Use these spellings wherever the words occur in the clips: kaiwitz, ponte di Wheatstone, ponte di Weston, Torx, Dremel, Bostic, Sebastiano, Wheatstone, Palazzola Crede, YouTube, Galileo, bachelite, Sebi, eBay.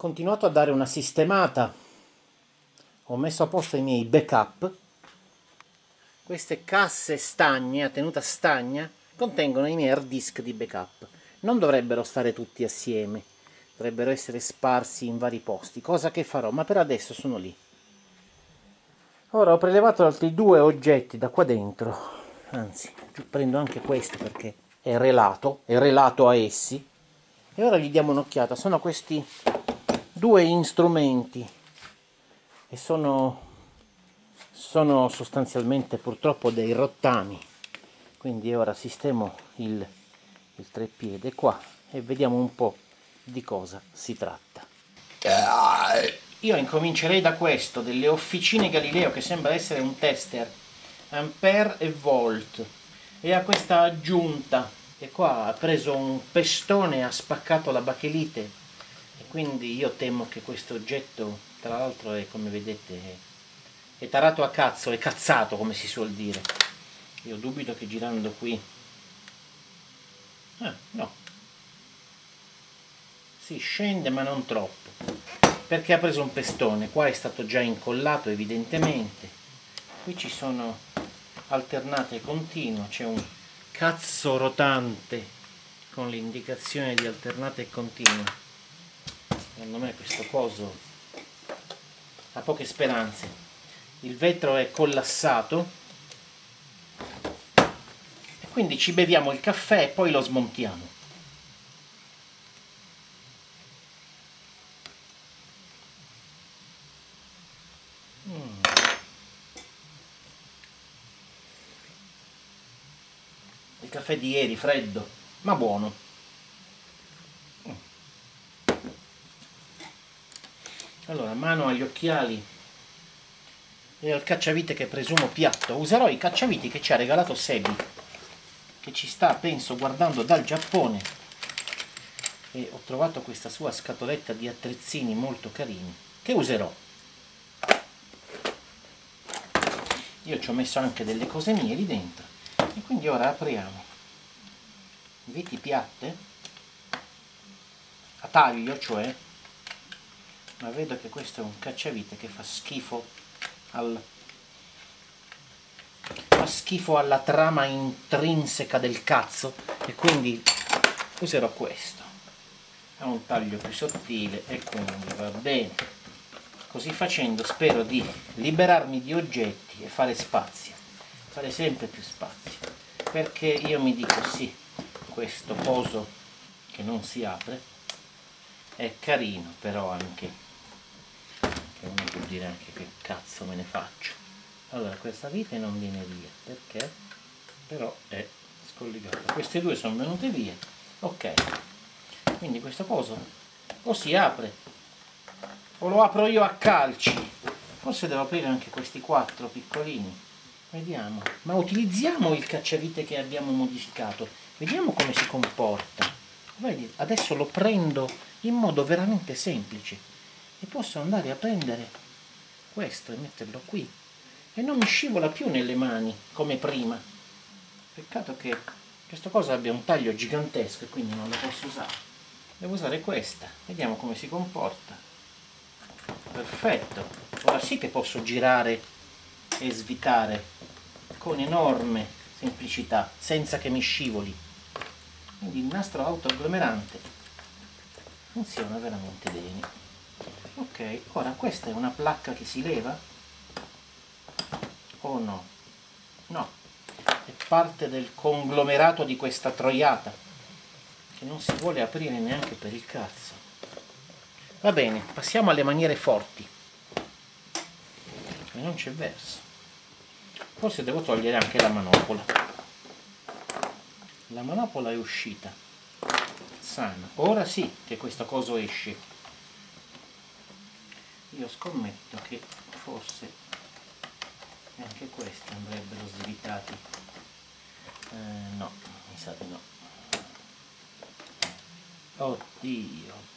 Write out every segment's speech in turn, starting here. continuato a dare una sistemata, ho messo a posto i miei backup. Queste casse stagne, a tenuta stagna, contengono i miei hard disk di backup. Non dovrebbero stare tutti assieme, dovrebbero essere sparsi in vari posti, cosa che farò, ma per adesso sono lì. Ora ho prelevato altri due oggetti da qua dentro, anzi prendo anche questo perché è relato a essi, e ora gli diamo un'occhiata. Sono questi due strumenti e sono sostanzialmente purtroppo dei rottami, quindi ora sistemo il treppiede qua e vediamo un po' di cosa si tratta. Io incomincerei da questo, delle officine Galileo, che sembra essere un tester ampere e volt, e ha questa aggiunta che qua ha preso un pestone, ha spaccato la bachelite, e quindi io temo che questo oggetto, tra l'altro, è, come vedete, è tarato a cazzo, è cazzato, come si suol dire. Io dubito che girando qui... no. Si scende, ma non troppo, perché ha preso un pestone. Qua è stato già incollato, evidentemente. Qui ci sono alternate e continua. C'è un cazzo rotante con l'indicazione di alternate e continua. Secondo me questo coso ha poche speranze. Il vetro è collassato e quindi ci beviamo il caffè e poi lo smontiamo. Il caffè di ieri, freddo, ma buono. Allora, mano agli occhiali e al cacciavite, che presumo piatto. Userò i cacciaviti che ci ha regalato Sebi, che ci sta, penso, guardando dal Giappone, e ho trovato questa sua scatoletta di attrezzini molto carini che userò. Io ci ho messo anche delle cose mie lì dentro, e quindi ora apriamo viti piatte a taglio, cioè, ma vedo che questo è un cacciavite che fa schifo alla trama intrinseca del cazzo, e quindi userò questo. Ha un taglio più sottile e quindi va bene. Così facendo spero di liberarmi di oggetti e fare spazio, fare sempre più spazio, perché io mi dico sì, questo coso che non si apre è carino, però anche... uno può dire anche che cazzo me ne faccio. Allora, questa vite non viene via perché però è scollegata, queste due sono venute via, ok, quindi questo coso o si apre o lo apro io a calci. Forse devo aprire anche questi quattro piccolini, vediamo. Ma utilizziamo il cacciavite che abbiamo modificato, vediamo come si comporta. Vedi, adesso lo prendo in modo veramente semplice e posso andare a prendere questo e metterlo qui, e non mi scivola più nelle mani come prima. Peccato che questa cosa abbia un taglio gigantesco e quindi non la posso usare. Devo usare questa, vediamo come si comporta. Perfetto, ora sì che posso girare e svitare con enorme semplicità senza che mi scivoli. Quindi il nastro autoagglomerante funziona veramente bene. Ok, ora questa è una placca che si leva o no? No, è parte del conglomerato di questa troiata che non si vuole aprire neanche per il cazzo. Va bene, passiamo alle maniere forti, e non c'è verso. Forse devo togliere anche la manopola. La manopola è uscita sana, ora sì che questo coso esce. Io scommetto che forse anche questi andrebbero svitati. No, mi sa di no. Oddio.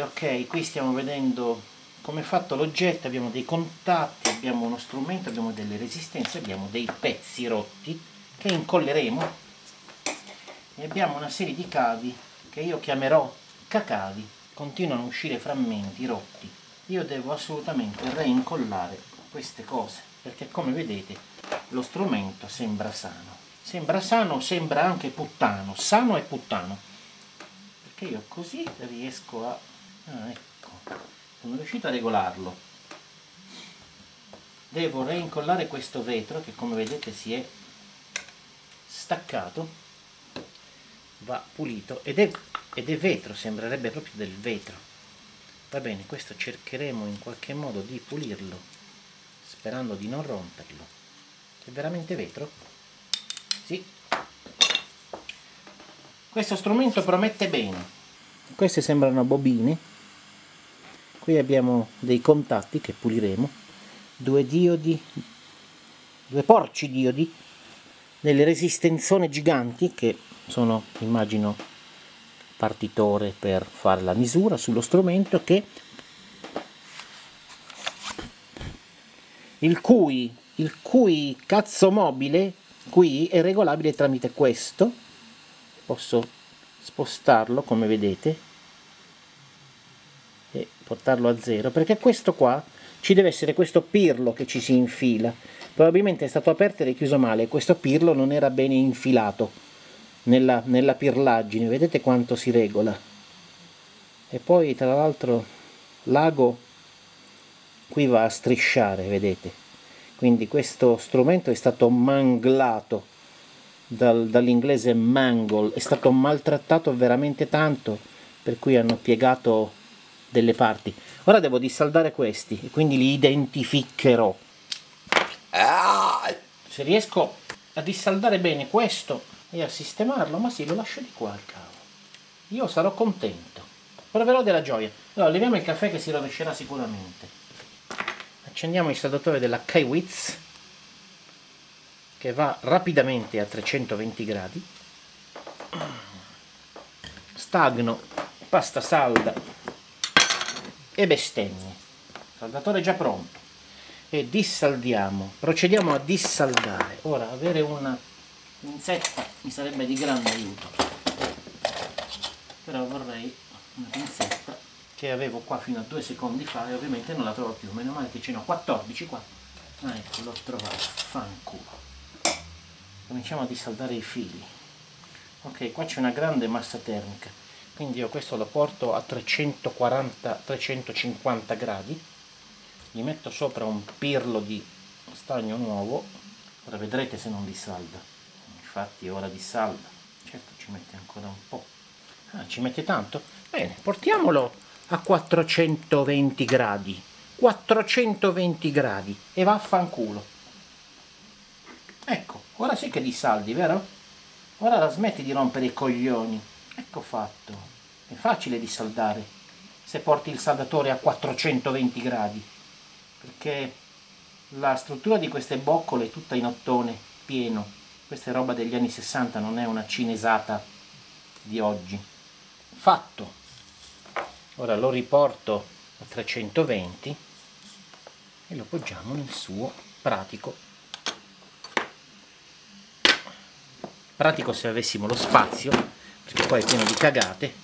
Ok, qui stiamo vedendo come è fatto l'oggetto. Abbiamo dei contatti, abbiamo uno strumento, abbiamo delle resistenze, abbiamo dei pezzi rotti che incolleremo e abbiamo una serie di cavi che io chiamerò cacavi. Continuano a uscire frammenti rotti. Io devo assolutamente reincollare queste cose, perché come vedete lo strumento sembra sano. Sembra sano, sembra anche puttano, sano e puttano. Perché io così riesco a... Ah, ecco, sono riuscito a regolarlo. Devo reincollare questo vetro che come vedete si è staccato, va pulito ed è vetro, sembrerebbe proprio del vetro. Va bene, questo cercheremo in qualche modo di pulirlo, sperando di non romperlo. È veramente vetro? Sì. Questo strumento promette bene. Queste sembrano bobine. Qui abbiamo dei contatti che puliremo, due porci diodi, delle resistenzone giganti che sono, immagino, partitore per fare la misura sullo strumento, che il cui cazzo mobile qui è regolabile tramite questo. Posso spostarlo, come vedete, e portarlo a zero, perché questo qua ci deve essere, questo pirlo che ci si infila, probabilmente è stato aperto e richiuso male. Questo pirlo non era bene infilato nella pirlaggine, vedete quanto si regola. E poi tra l'altro l'ago qui va a strisciare, vedete, quindi questo strumento è stato manglato dall'inglese mangle, è stato maltrattato veramente tanto, per cui hanno piegato delle parti. Ora devo dissaldare questi e quindi li identificherò. Se riesco a dissaldare bene questo e a sistemarlo, ma sì, lo lascio di qua al cavo, io sarò contento, proverò della gioia. Allora leviamo il caffè che si rovescerà sicuramente, accendiamo il saldatore della kaiwitz che va rapidamente a 320 gradi, stagno, pasta salda e bestemmie. Saldatore già pronto, e dissaldiamo, procediamo a dissaldare. Ora, avere una pinzetta mi sarebbe di grande aiuto, però vorrei una pinzetta che avevo qua fino a 2 secondi fa e ovviamente non la trovo più. Meno male che ce n'ho 14 qua. Ah, ecco, l'ho trovata, fanculo. Cominciamo a dissaldare i fili. Ok, qua c'è una grande massa termica, quindi io questo lo porto a 340-350 gradi, gli metto sopra un pirlo di stagno nuovo. Ora vedrete se non dissalda. Infatti ora dissalda, certo ci mette ancora un po'. Ah, ci mette tanto? Bene, portiamolo a 420 gradi, 420 gradi e vaffanculo. Ecco, ora sì che dissaldi, vero? Ora la smetti di rompere i coglioni. Ecco fatto, è facile dissaldare se porti il saldatore a 420 gradi, perché la struttura di queste boccole è tutta in ottone, pieno. Questa è roba degli anni 60, non è una cinesata di oggi. Fatto! Ora lo riporto a 320 e lo poggiamo nel suo pratico. Pratico se avessimo lo spazio, perché qua è pieno di cagate.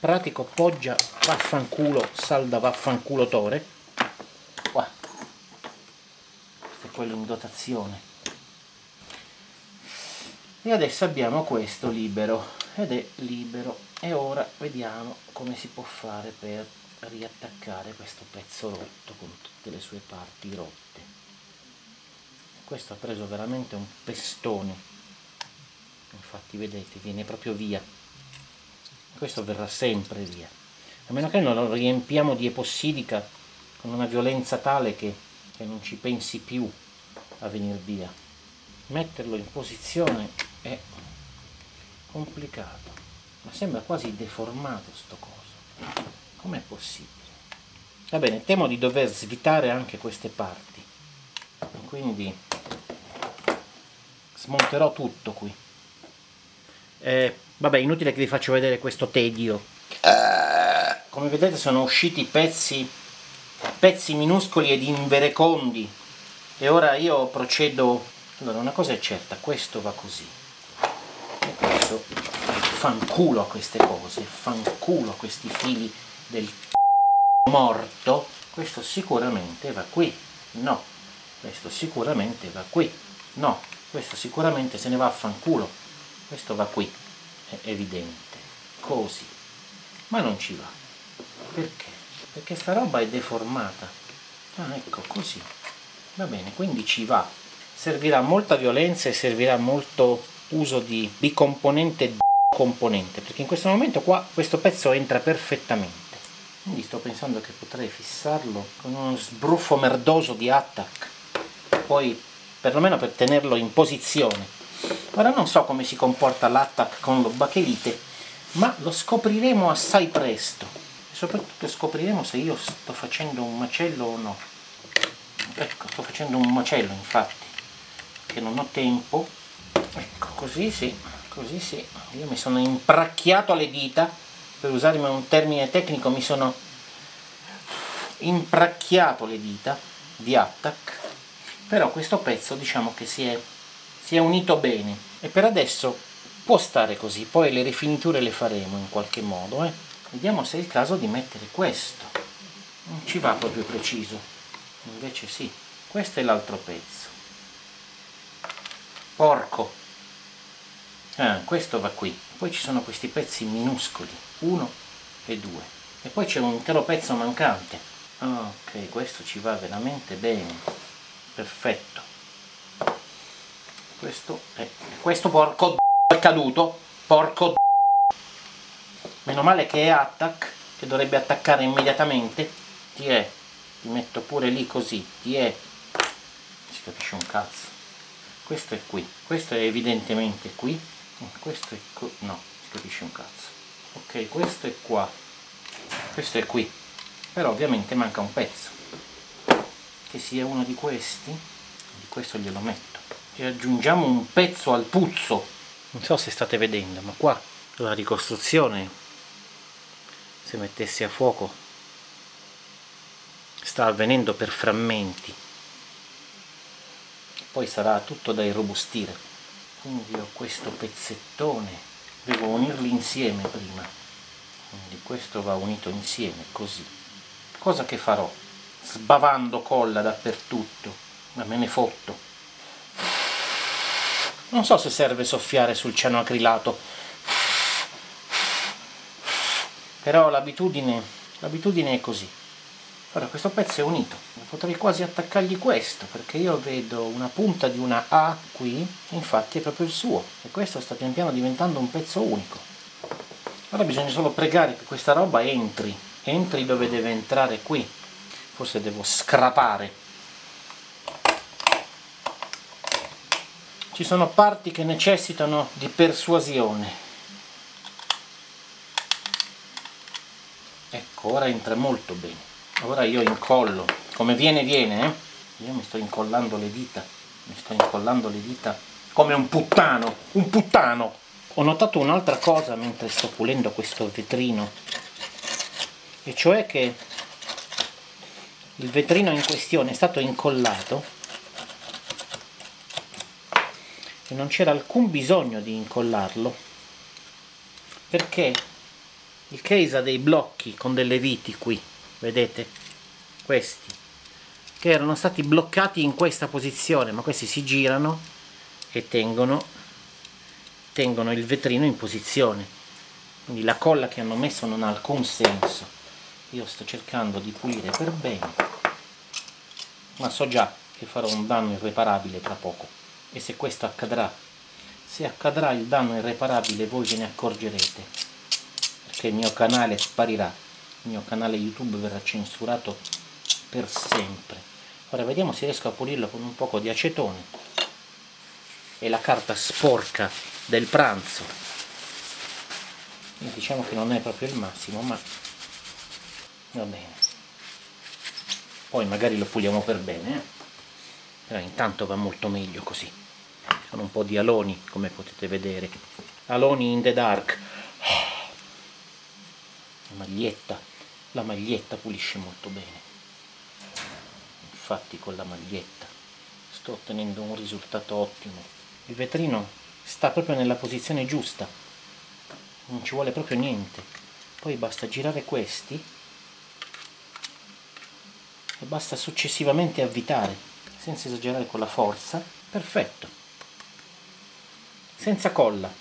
Pratico, poggia, vaffanculo, salda, vaffanculo tore. Qua. Questo è quello in dotazione. E adesso abbiamo questo libero, ed è libero. E ora vediamo come si può fare per riattaccare questo pezzo rotto con tutte le sue parti rotte. Questo ha preso veramente un pestone. Infatti vedete, viene proprio via. Questo verrà sempre via, a meno che non lo riempiamo di epossidica con una violenza tale che non ci pensi più a venir via. Metterlo in posizione è complicato, ma sembra quasi deformato sto coso. Com'è possibile? Va bene, temo di dover svitare anche queste parti, quindi smonterò tutto qui. Vabbè, inutile che vi faccio vedere questo tedio. Come vedete sono usciti pezzi minuscoli ed inverecondi, e ora io procedo Allora, una cosa è certa, questo va così, e questo fanculo a queste cose, fanculo a questi fili del c***o morto, questo sicuramente va qui, no, questo sicuramente va qui, no, questo sicuramente se ne va a fanculo, questo va qui, è evidente, così, ma non ci va, perché? Perché sta roba è deformata, ah ecco, così, va bene, quindi ci va. Servirà molta violenza e servirà molto uso di bicomponente e componente, perché in questo momento qua questo pezzo entra perfettamente. Quindi sto pensando che potrei fissarlo con uno sbruffo merdoso di attack, poi perlomeno per tenerlo in posizione. Ora non so come si comporta l'attack con lo bachelite, ma lo scopriremo assai presto. E soprattutto scopriremo se io sto facendo un macello o no. Ecco, sto facendo un macello infatti. Che non ho tempo, ecco, così sì, io mi sono impracchiato le dita, per usare un termine tecnico, mi sono impracchiato le dita di attack, però questo pezzo diciamo che si è unito bene e per adesso può stare così, poi le rifiniture le faremo in qualche modo, eh. Vediamo se è il caso di mettere questo, non ci va proprio preciso, invece sì, questo è l'altro pezzo. Porco, ah, questo va qui, poi ci sono questi pezzi minuscoli, 1 e 2, e poi c'è un intero pezzo mancante, ah, ok, questo ci va veramente bene, perfetto, questo porco è caduto, porco, meno male che è attack, che dovrebbe attaccare immediatamente, ti metto pure lì così, non si capisce un cazzo. Questo è qui, questo è evidentemente qui, questo è qui, no, si capisce un cazzo. Ok, questo è qua, questo è qui, però ovviamente manca un pezzo, che sia uno di questi, di questo glielo metto. E aggiungiamo un pezzo al puzzo, non so se state vedendo, ma qua la ricostruzione, se mettessi a fuoco, sta avvenendo per frammenti. Poi sarà tutto da irrobustire, quindi ho questo pezzettone, devo unirli insieme prima, quindi questo va unito insieme così, cosa che farò sbavando colla dappertutto, ma me ne fotto. Non so se serve soffiare sul cianoacrilato, però l'abitudine è così. Ora questo pezzo è unito, potrei quasi attaccargli questo, perché io vedo una punta di una A qui, infatti è proprio il suo, e questo sta pian piano diventando un pezzo unico. Ora bisogna solo pregare che questa roba entri dove deve entrare qui, forse devo scrapare. Ci sono parti che necessitano di persuasione. Ecco, ora entra molto bene. Ora io incollo, come viene, eh? Io mi sto incollando le dita, come un puttano. Ho notato un'altra cosa mentre sto pulendo questo vetrino, e cioè che il vetrino in questione è stato incollato e non c'era alcun bisogno di incollarlo, perché il case ha dei blocchi con delle viti qui. Vedete? Questi che erano stati bloccati in questa posizione, ma questi si girano e tengono il vetrino in posizione, quindi la colla che hanno messo non ha alcun senso. Io sto cercando di pulire per bene, ma so già che farò un danno irreparabile tra poco, e se questo accadrà, se accadrà il danno irreparabile, voi ve ne accorgerete, perché il mio canale sparirà. Il mio canale YouTube verrà censurato per sempre. Ora vediamo se riesco a pulirlo con un poco di acetone e la carta sporca del pranzo. Diciamo che non è proprio il massimo, ma va bene, poi magari lo puliamo per bene, eh? Però intanto va molto meglio così. Sono un po' di aloni, come potete vedere, aloni in the dark. La maglietta pulisce molto bene, infatti con la maglietta sto ottenendo un risultato ottimo. Il vetrino sta proprio nella posizione giusta, non ci vuole proprio niente. Poi basta girare questi e basta successivamente avvitare, senza esagerare con la forza. Perfetto, senza colla.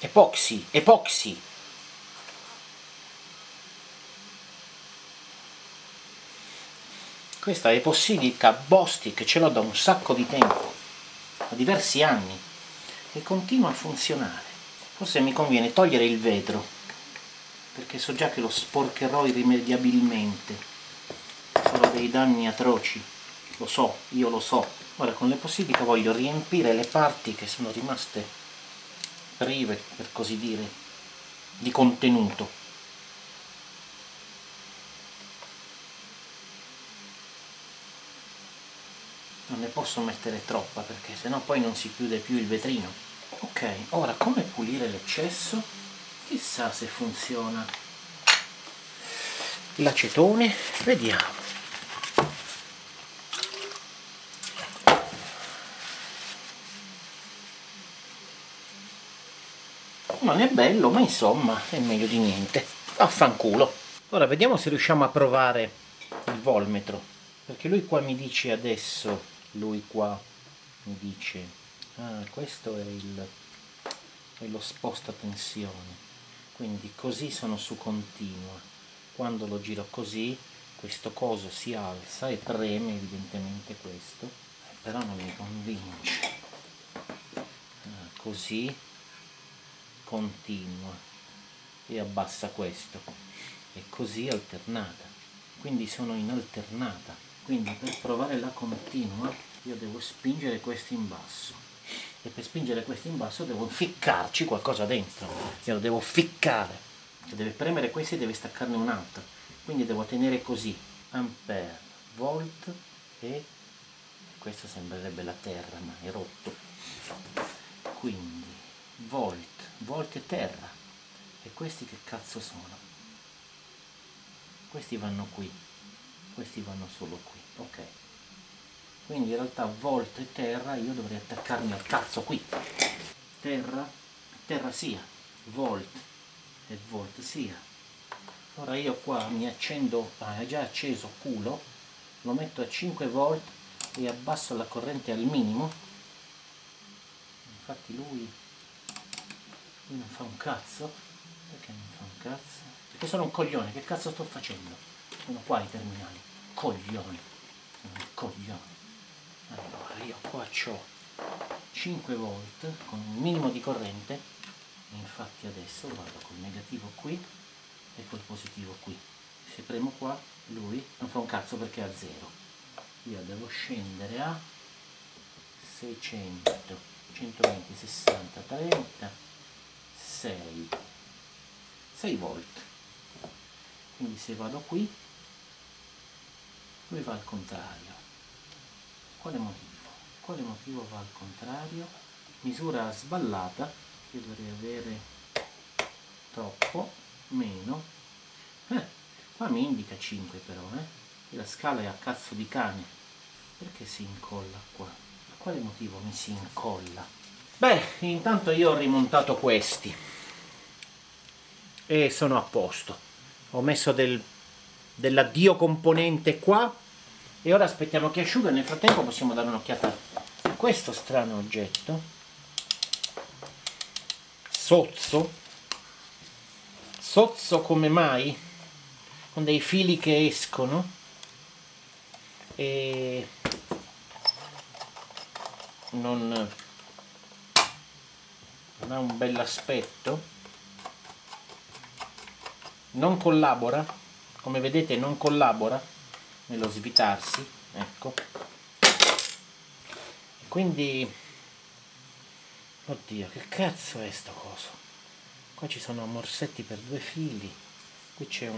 Epoxy, epoxy. Questa epossidica Bostic ce l'ho da un sacco di tempo, da diversi anni, e continua a funzionare. Forse mi conviene togliere il vetro, perché so già che lo sporcherò irrimediabilmente. Farò dei danni atroci, lo so, io lo so. Ora con l'epossidica voglio riempire le parti che sono rimaste prive, per così dire, di contenuto. Non ne posso mettere troppa perché sennò poi non si chiude più il vetrino. Ok, ora come pulire l'eccesso? Chissà se funziona. L'acetone, vediamo. Non è bello, ma insomma è meglio di niente. Affanculo. Ora vediamo se riusciamo a provare il volmetro, perché lui qua mi dice adesso, ah, questo è lo sposta tensione, quindi così sono su continua. Quando lo giro così questo coso si alza e preme evidentemente questo, però non mi convince. Ah, così continua e abbassa questo, e così alternata, quindi sono in alternata. Quindi per provare la continua io devo spingere questi in basso, e per spingere questi in basso devo ficcarci qualcosa dentro, io lo devo ficcare, cioè deve premere questo e deve staccarne un altro, quindi devo tenere così ampere, volt, e questo sembrerebbe la terra ma è rotto, quindi volt, volt e terra. E questi che cazzo sono? Questi vanno qui, questi vanno solo qui, ok. Quindi in realtà volt e terra io dovrei attaccarmi al cazzo qui. Terra, terra sia, volt e volt sia. Ora io qua mi accendo, è già acceso culo, lo metto a 5 volt e abbasso la corrente al minimo. Infatti lui non fa un cazzo. Perché non fa un cazzo? Perché sono un coglione, che cazzo sto facendo? Sono qua i terminali, coglione, coglione. Allora io qua c'ho 5 volt con un minimo di corrente, infatti adesso vado col negativo qui e col positivo qui. Se premo qua lui non fa un cazzo perché è a 0. Io devo scendere a 600, 120, 60, 30, 6 volt. Quindi se vado qui lui va al contrario. Quale motivo? Quale motivo va al contrario? Misura sballata, io dovrei avere troppo meno. Qua mi indica 5 però, eh? La scala è a cazzo di cane. Perché si incolla qua? A quale motivo mi si incolla? Beh, intanto io ho rimontato questi e sono a posto. Ho messo dell'addio componente qua e ora aspettiamo che asciuga. Nel frattempo possiamo dare un'occhiata a questo strano oggetto sozzo, sozzo come mai, con dei fili che escono e non ha un bell'aspetto, non collabora, come vedete non collabora nello svitarsi, ecco. Quindi, oddio, che cazzo è sto coso? Qua ci sono morsetti per due fili, qui c'è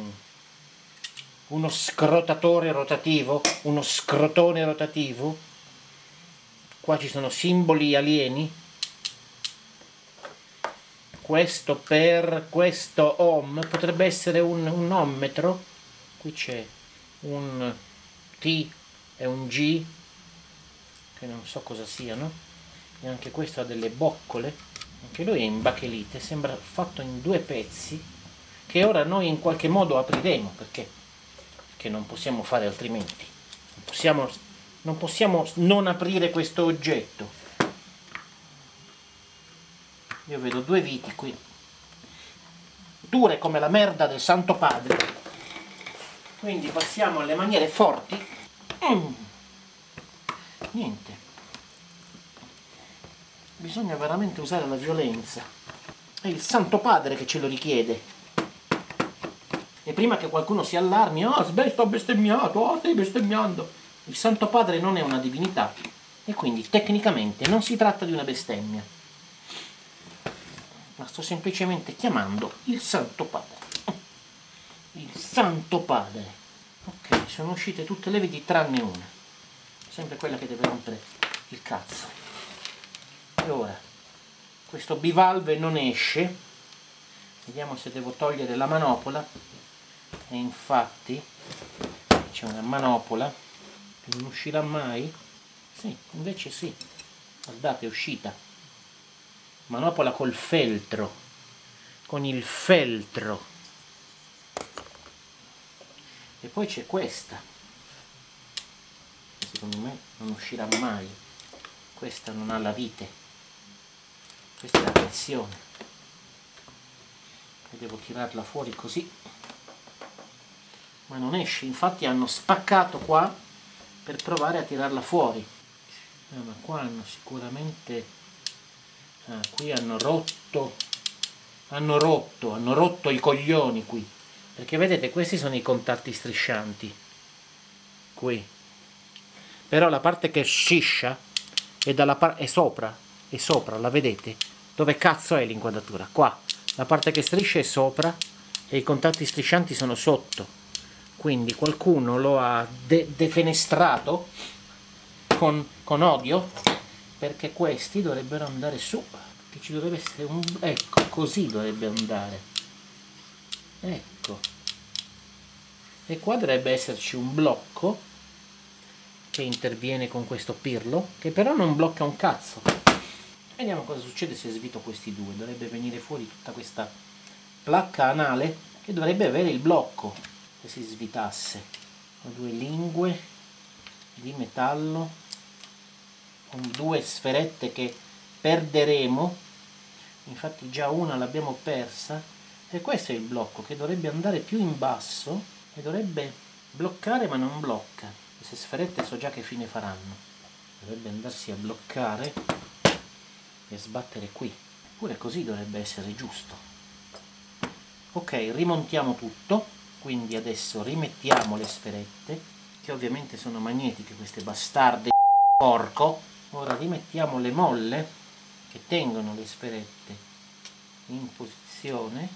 uno scrotatore rotativo, uno scrotone rotativo, qua ci sono simboli alieni, questo per questo ohm, potrebbe essere un ohmmetro, qui c'è un T e un G che non so cosa siano, e anche questo ha delle boccole, anche lui è in bachelite, sembra fatto in due pezzi che ora noi in qualche modo apriremo, perché non possiamo fare altrimenti, non possiamo non aprire questo oggetto. Io vedo due viti qui, dure come la merda del Santo Padre, quindi passiamo alle maniere forti. Niente, bisogna veramente usare la violenza, è il Santo Padre che ce lo richiede, e prima che qualcuno si allarmi, sto bestemmiato, stai bestemmiando, il Santo Padre non è una divinità e quindi tecnicamente non si tratta di una bestemmia, ma sto semplicemente chiamando il Santo Padre. Il Santo Padre. Ok, sono uscite tutte le viti tranne una. Sempre quella che deve rompere il cazzo. E ora, questo bivalve non esce. Vediamo se devo togliere la manopola. E infatti, c'è una manopola che non uscirà mai. Sì, invece sì. Guardate, è uscita. Manopola col feltro, con il feltro. E poi c'è questa, secondo me non uscirà mai, questa non ha la vite, questa è la pressione, e devo tirarla fuori così, ma non esce, infatti hanno spaccato qua per provare a tirarla fuori, ma qua hanno sicuramente... Ah, qui hanno rotto i coglioni qui, perché vedete questi sono i contatti striscianti qui, però la parte che sciscia è sopra, la vedete? Dove cazzo è l'inquadratura? Qua, la parte che striscia è sopra e i contatti striscianti sono sotto, quindi qualcuno lo ha defenestrato con odio, perché questi dovrebbero andare su, che ci dovrebbe essere un... ecco, così dovrebbe andare, ecco, e qua dovrebbe esserci un blocco che interviene con questo pirlo, che però non blocca un cazzo. Vediamo cosa succede se svito questi due. Dovrebbe venire fuori tutta questa placca anale che dovrebbe avere il blocco se si svitasse. Ho due lingue di metallo con due sferette che perderemo, infatti già una l'abbiamo persa, e questo è il blocco che dovrebbe andare più in basso e dovrebbe bloccare, ma non blocca. Queste sferette so già che fine faranno, dovrebbe andarsi a bloccare e sbattere qui, pure così dovrebbe essere giusto. Ok, rimontiamo tutto, quindi adesso rimettiamo le sferette, che ovviamente sono magnetiche queste bastarde. Porco. Ora rimettiamo le molle che tengono le sferette in posizione.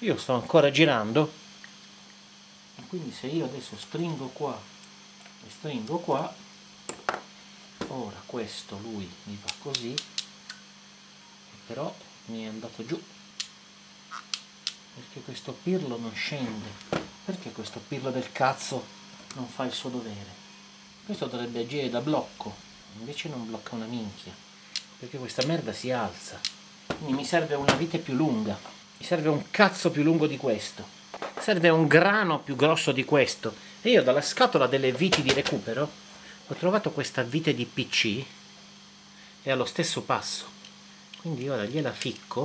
Io sto ancora girando, e quindi se io adesso stringo qua e stringo qua, ora questo lui mi fa così, però mi è andato giù perché questo pirlo non scende, perché questo pirlo del cazzo non fa il suo dovere. Questo dovrebbe agire da blocco, invece non blocca una minchia, perché questa merda si alza. Quindi mi serve una vite più lunga, mi serve un cazzo più lungo di questo, serve un grano più grosso di questo. E io dalla scatola delle viti di recupero ho trovato questa vite di PC, è allo stesso passo, quindi ora gliela ficco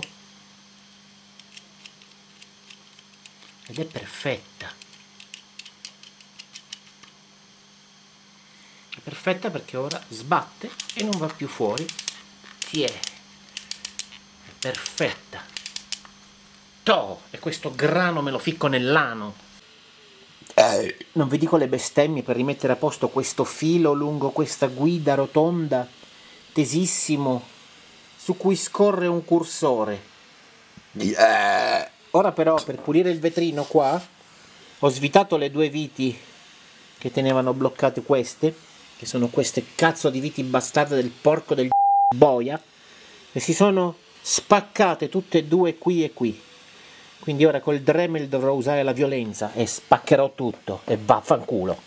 ed è perfetta. Perfetta, perché ora sbatte e non va più fuori. Sì, è perfetta. Toh, e questo grano me lo ficco nell'ano. Non vi dico le bestemmie per rimettere a posto questo filo lungo questa guida rotonda, tesissimo, su cui scorre un cursore. Ora però, per pulire il vetrino qua, ho svitato le due viti che tenevano bloccate queste, che sono queste cazzo di viti bastarde del porco del boia, e si sono spaccate tutte e due qui e qui. Quindi ora col Dremel dovrò usare la violenza e spaccherò tutto e vaffanculo.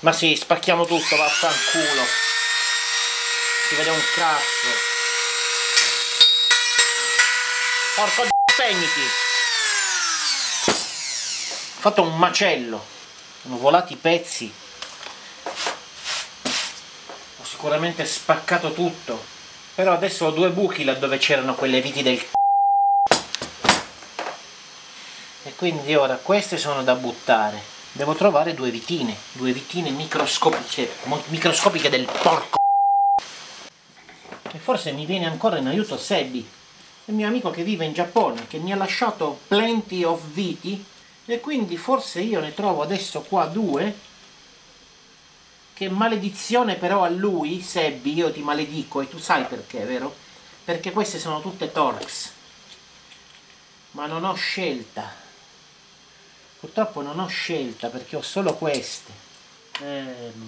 Ma sì, spacchiamo tutto, vaffanculo. Ci vede un cazzo. Porco d***o, spegniti. Ho fatto un macello. Sono volati i pezzi. Ho sicuramente spaccato tutto. Però adesso ho due buchi là dove c'erano quelle viti del c***o. E quindi ora queste sono da buttare. Devo trovare due vitine microscopiche del porco. E forse mi viene ancora in aiuto Sebi, il mio amico che vive in Giappone, che mi ha lasciato plenty of viti, e quindi forse io ne trovo adesso qua due. Che maledizione però a lui, Sebi, io ti maledico e tu sai perché, vero? Perché queste sono tutte Torx. Ma non ho scelta. Purtroppo non ho scelta perché ho solo queste.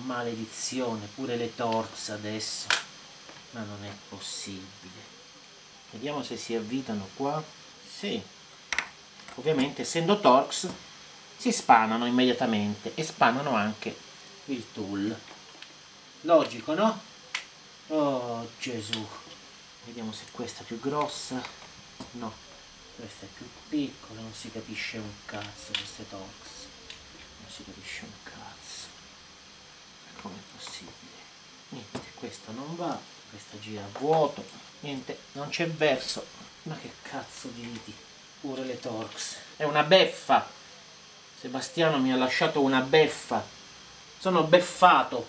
Maledizione, pure le Torx adesso. Ma non è possibile. Vediamo se si avvitano qua. Sì. Ovviamente essendo Torx si spanano immediatamente e spanano anche il tool. Logico, no? Oh Gesù. Vediamo se questa è più grossa. No. Questa è più piccola, non si capisce un cazzo, queste Torx. Non si capisce un cazzo. Ma com'è possibile? Niente, questa non va, questa gira a vuoto. Niente, non c'è verso. Ma che cazzo di viti? Pure le Torx. È una beffa! Sebastiano mi ha lasciato una beffa. Sono beffato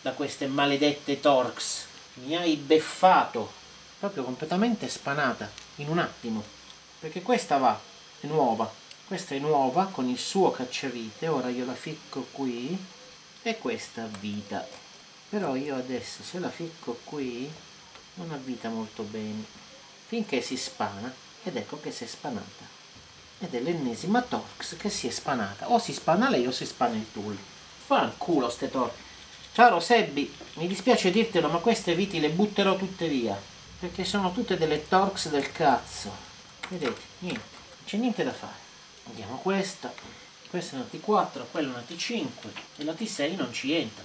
da queste maledette Torx. Mi hai beffato. Proprio completamente spanata, in un attimo. Perché questa va, è nuova, questa è nuova con il suo cacciavite, ora io la ficco qui e questa avvita, però io adesso se la ficco qui non avvita molto bene, finché si spana, ed ecco che si è spanata, ed è l'ennesima Torx che si è spanata, o si spana lei o si spana il tool, fanculo ste Torx. Caro Sebi, mi dispiace dirtelo ma queste viti le butterò tutte via, perché sono tutte delle Torx del cazzo. Vedete, niente, non c'è niente da fare. Andiamo a questa è una T4, quella è una T5 e la T6 non ci entra,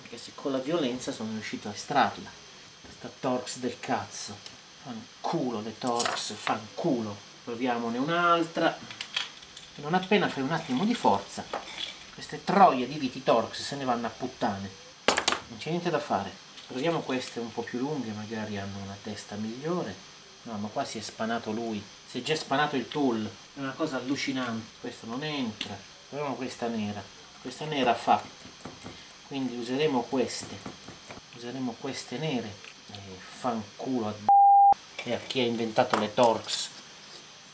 perché se con la violenza sono riuscito a estrarla. Questa Torx del cazzo, fanculo le Torx, fanculo. Proviamone un'altra, e non appena fai un attimo di forza, queste troie di viti Torx se ne vanno a puttane. Non c'è niente da fare. Proviamo queste un po' più lunghe, magari hanno una testa migliore. No, ma qua si è spanato lui, si è già spanato il tool, è una cosa allucinante. Questo non entra, proviamo questa nera fa, quindi useremo queste nere, e fanculo a d***o e a chi ha inventato le Torx,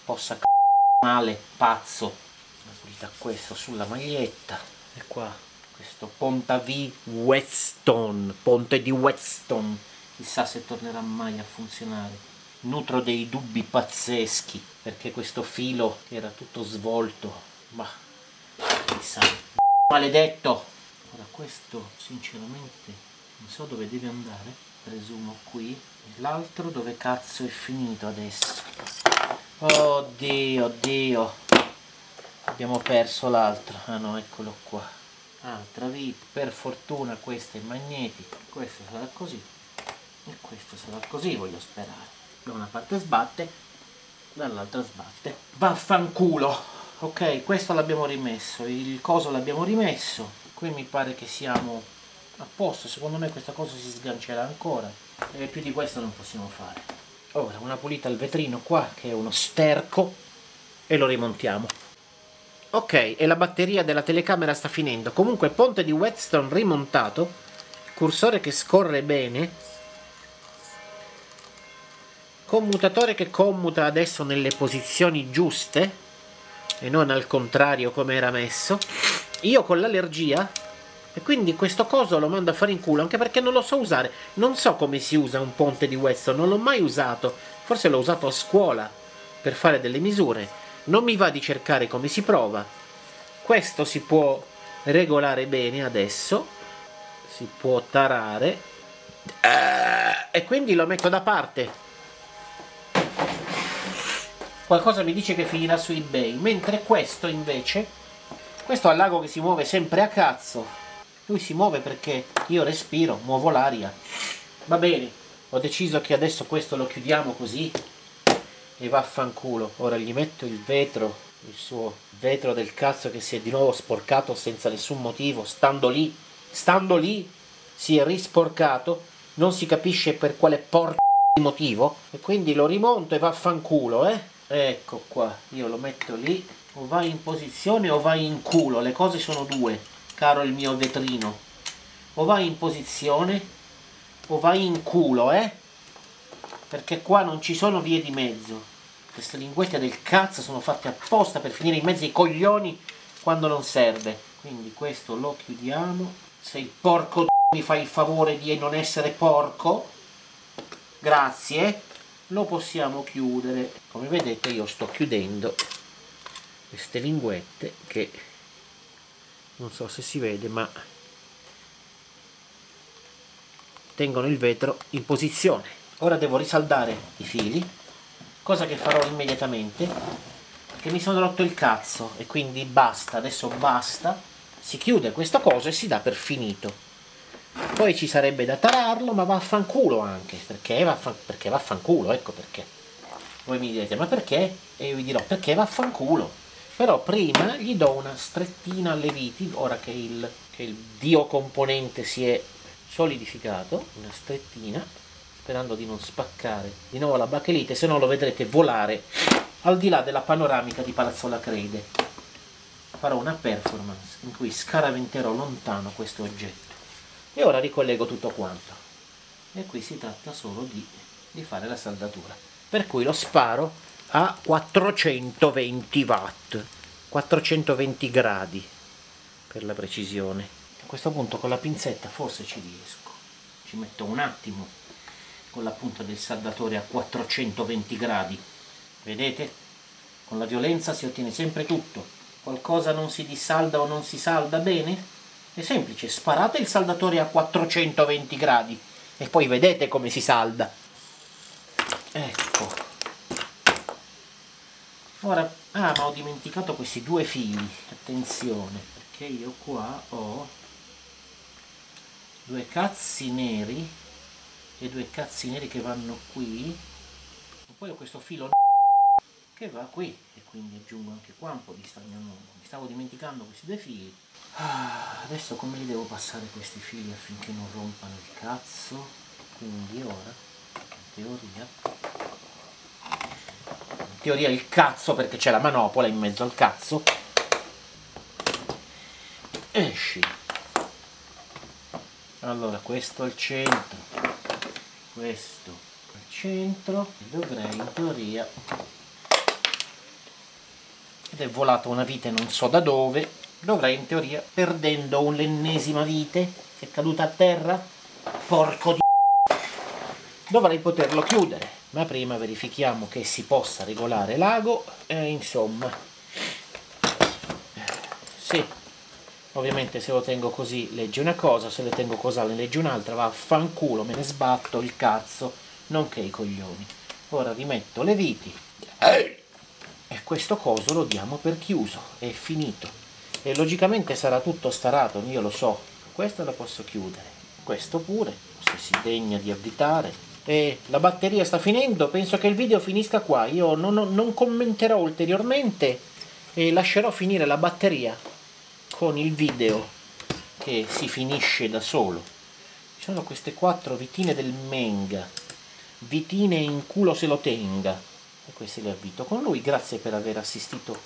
possa c***o male, pazzo. Una pulita questo sulla maglietta, e qua questo ponte di Weston, ponte di Weston, chissà se tornerà mai a funzionare. Nutro dei dubbi pazzeschi, perché questo filo era tutto svolto, ma chissà, maledetto. Ora questo sinceramente non so dove deve andare, presumo qui, e l'altro dove cazzo è finito adesso? Oddio, oddio, abbiamo perso l'altro, ah no, eccolo qua, altra vita, per fortuna questa è magnetica, questo sarà così e questo sarà così, voglio sperare. Da una parte sbatte, dall'altra sbatte. Vaffanculo! Ok, questo l'abbiamo rimesso, il coso l'abbiamo rimesso. Qui mi pare che siamo a posto, secondo me questa cosa si sgancerà ancora. E più di questo non possiamo fare. Ora una pulita al vetrino qua, che è uno sterco, e lo rimontiamo. Ok, e la batteria della telecamera sta finendo. Comunque ponte di Wheatstone rimontato, cursore che scorre bene, commutatore che commuta adesso nelle posizioni giuste e non al contrario come era messo. Io con l'allergia, e quindi questo coso lo mando a fare in culo, anche perché non lo so usare, non so come si usa un ponte di Weston, non l'ho mai usato, forse l'ho usato a scuola per fare delle misure, non mi va di cercare come si prova. Questo si può regolare bene adesso, si può tarare, e quindi lo metto da parte. Qualcosa mi dice che finirà su eBay, mentre questo invece, questo ha l'ago che si muove sempre a cazzo. Lui si muove perché io respiro, muovo l'aria. Va bene, ho deciso che adesso questo lo chiudiamo così e vaffanculo. Ora gli metto il vetro, il suo vetro del cazzo che si è di nuovo sporcato senza nessun motivo, stando lì si è risporcato, non si capisce per quale porta di motivo, e quindi lo rimonto e vaffanculo, eh? Ecco qua, io lo metto lì, o vai in posizione o vai in culo, le cose sono due, caro il mio vetrino, o vai in posizione o vai in culo, eh? Perché qua non ci sono vie di mezzo, queste linguette del cazzo sono fatte apposta per finire in mezzo ai coglioni quando non serve, quindi questo lo chiudiamo, se il porco mi fa il favore di non essere porco, grazie. Lo possiamo chiudere, come vedete io sto chiudendo queste linguette che non so se si vede ma tengono il vetro in posizione. Ora devo risaldare i fili, cosa che farò immediatamente perché mi sono rotto il cazzo e quindi basta, adesso basta, si chiude questa cosa e si dà per finito. Poi ci sarebbe da tararlo, ma vaffanculo anche, perché vaffanculo, ecco perché. Voi mi direte, ma perché? E io vi dirò, perché vaffanculo. Però prima gli do una strettina alle viti, ora che il dio componente si è solidificato, una strettina, sperando di non spaccare di nuovo la bachelite, se no lo vedrete volare al di là della panoramica di Palazzola Crede. Farò una performance in cui scaraventerò lontano questo oggetto. E ora ricollego tutto quanto, e qui si tratta solo di fare la saldatura, per cui lo sparo a 420 watt, 420 gradi per la precisione. A questo punto con la pinzetta forse ci riesco, ci metto un attimo con la punta del saldatore a 420 gradi, vedete? Con la violenza si ottiene sempre tutto, qualcosa non si dissalda o non si salda bene? È semplice, sparate il saldatore a 420 gradi e poi vedete come si salda. Ecco. Ora, ma ho dimenticato questi due fili, attenzione, perché io qua ho due cazzi neri e due cazzi neri che vanno qui, e poi ho questo filo che va qui, e quindi aggiungo anche qua un po' di stagno nuovo. Mi stavo dimenticando questi due fili. Adesso come li devo passare questi fili affinché non rompano il cazzo? Quindi ora, in teoria il cazzo, perché c'è la manopola in mezzo al cazzo, esci. Allora questo al centro, questo al centro, dovrei in teoria, ed è volata una vite non so da dove, dovrei in teoria, perdendo l'ennesima vite che è caduta a terra, porco di dovrei poterlo chiudere, ma prima verifichiamo che si possa regolare l'ago e insomma sì, ovviamente se lo tengo così legge una cosa, se lo tengo così ne legge un'altra, vaffanculo, me ne sbatto il cazzo nonché i coglioni. Ora rimetto le viti e questo coso lo diamo per chiuso, è finito. E logicamente sarà tutto starato, io lo so. Questo lo posso chiudere, questo pure, se si degna di avvitare. E la batteria sta finendo, penso che il video finisca qua. Io non commenterò ulteriormente e lascerò finire la batteria con il video che si finisce da solo. Ci sono queste quattro vitine del menga, vitine in culo se lo tenga. E queste le avvito con lui. Grazie per aver assistito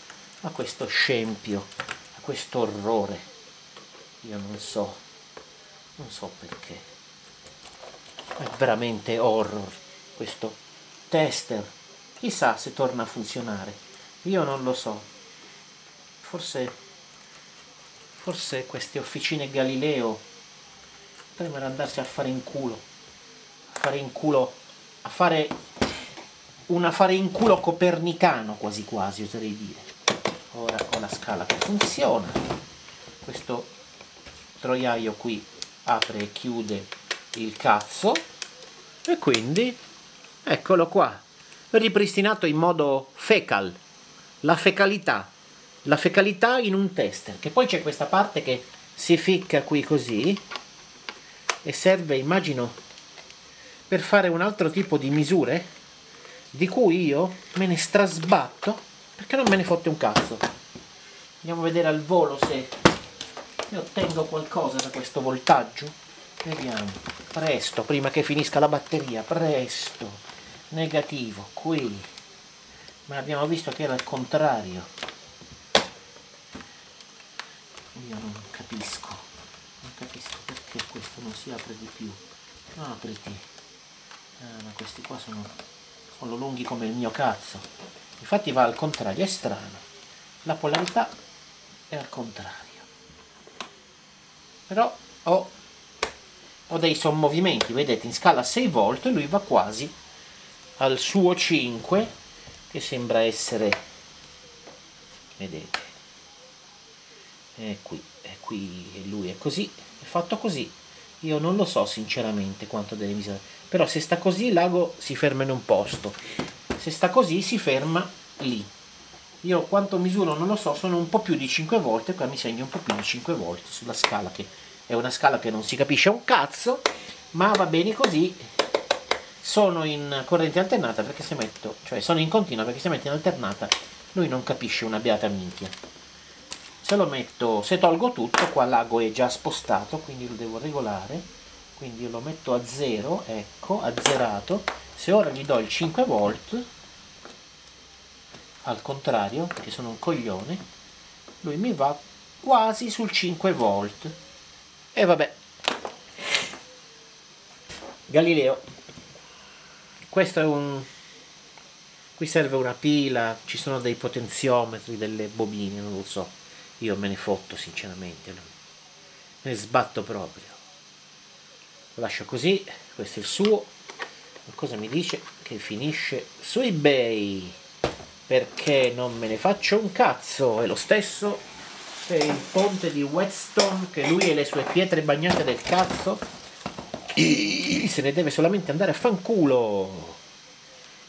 a questo scempio, questo orrore, io non so perché, è veramente horror questo tester, chissà se torna a funzionare, io non lo so, forse queste officine Galileo potrebbero andarsi a fare un affare in culo copernicano, quasi quasi oserei dire. Ora ho la scala che funziona, questo troiaio qui apre e chiude il cazzo e quindi eccolo qua, ripristinato in modo fecal, la fecalità in un tester, che poi c'è questa parte che si ficca qui così e serve, immagino, per fare un altro tipo di misure di cui io me ne strasbatto perché non me ne fotte un cazzo. Andiamo a vedere al volo se io ottengo qualcosa da questo voltaggio. Vediamo, presto, prima che finisca la batteria, presto, negativo, qui, ma abbiamo visto che era al contrario. Io non capisco perché questo non si apre di più. Apriti, ma questi qua sono lunghi come il mio cazzo, infatti va al contrario, è strano, la polarità è al contrario, però ho dei sommovimenti, vedete, in scala 6 volt lui va quasi al suo 5, che sembra essere, vedete, è qui e lui è così, è fatto così. Io non lo so sinceramente quanto deve misurare, però se sta così l'ago si ferma in un posto, se sta così si ferma lì. Io quanto misuro non lo so, sono un po' più di 5 volte, qua mi segno un po' più di 5 volte sulla scala, che è una scala che non si capisce un cazzo, ma va bene così. Sono in corrente alternata perché se metto, cioè sono in continua perché se metto in alternata lui non capisce una beata minchia. Se lo metto, se tolgo tutto, qua l'ago è già spostato, quindi lo devo regolare, quindi io lo metto a 0, ecco, azzerato. Se ora gli do il 5 volt, al contrario, perché sono un coglione, lui mi va quasi sul 5 volt. E vabbè. Galileo. Questo è un... Qui serve una pila, ci sono dei potenziometri, delle bobine, non lo so. Io me ne fotto sinceramente, me ne sbatto proprio. Lo lascio così, questo è il suo. Qualcosa mi dice che finisce su eBay, perché non me ne faccio un cazzo. È lo stesso per il ponte di Weston, che lui e le sue pietre bagnate del cazzo se ne deve solamente andare a fanculo.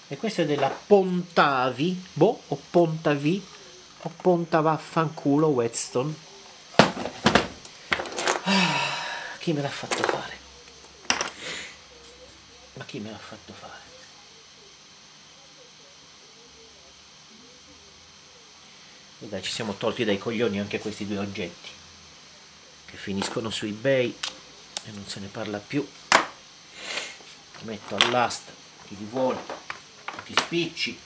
E questo è della Pontavi, boh, o Pontavi, o Ponta vaffanculo Wheatstone. Chi me l'ha fatto fare? Ma chi me l'ha fatto fare? E dai, ci siamo tolti dai coglioni anche questi due oggetti che finiscono su eBay e non se ne parla più. Li metto all'asta, chi li vuole, chi spicci,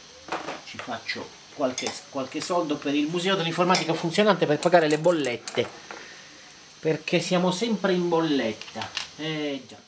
ci faccio qualche soldo per il museo dell'informatica funzionante, per pagare le bollette, perché siamo sempre in bolletta, già.